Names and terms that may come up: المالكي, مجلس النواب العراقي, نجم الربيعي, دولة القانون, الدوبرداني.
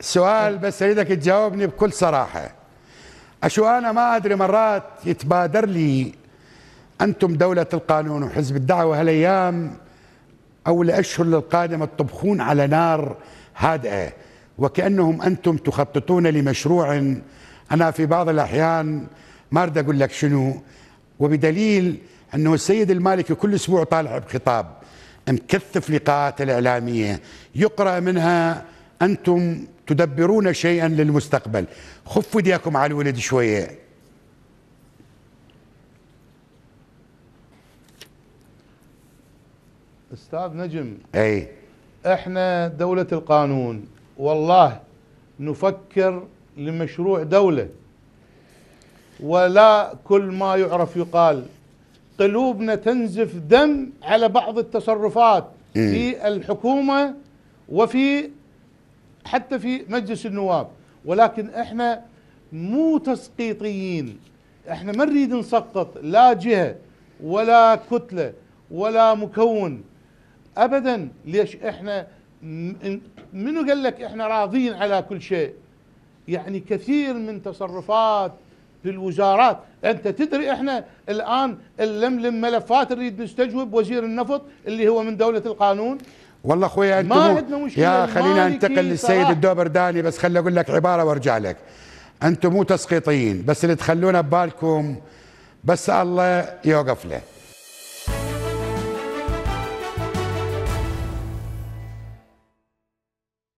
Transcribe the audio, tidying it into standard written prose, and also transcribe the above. سؤال بس اريدك تجاوبني بكل صراحه. اشو انا ما ادري، مرات يتبادر لي انتم دوله القانون وحزب الدعوه هالايام او الاشهر القادمه تطبخون على نار هادئه، وكانهم انتم تخططون لمشروع انا في بعض الاحيان ما اريد اقول لك شنو، وبدليل انه السيد المالكي كل اسبوع طالع بخطاب مكثف لقاءات الإعلامية يقرأ منها أنتم تدبرون شيئا للمستقبل. خفوا ايديكم على الولد شوية. أستاذ نجم، أي إحنا دولة القانون والله نفكر لمشروع دولة، ولا كل ما يعرف يقال. قلوبنا تنزف دم على بعض التصرفات في الحكومة وفي حتى في مجلس النواب، ولكن احنا مو تسقيطيين، احنا ما نريد نسقط لا جهة ولا كتلة ولا مكون ابدا. ليش احنا منو قال لك احنا راضين على كل شيء؟ يعني كثير من تصرفات في الوزارات، انت تدري احنا الان نلملم ملفات نريد نستجوب وزير النفط اللي هو من دوله القانون. والله اخويا انتم ما عندنا مشكله. يا خلينا انتقل للسيد الدوبرداني، بس خلي اقول لك عباره وارجع لك. انتم مو تسقيطيين، بس اللي تخلونا ببالكم بس الله يوقف له.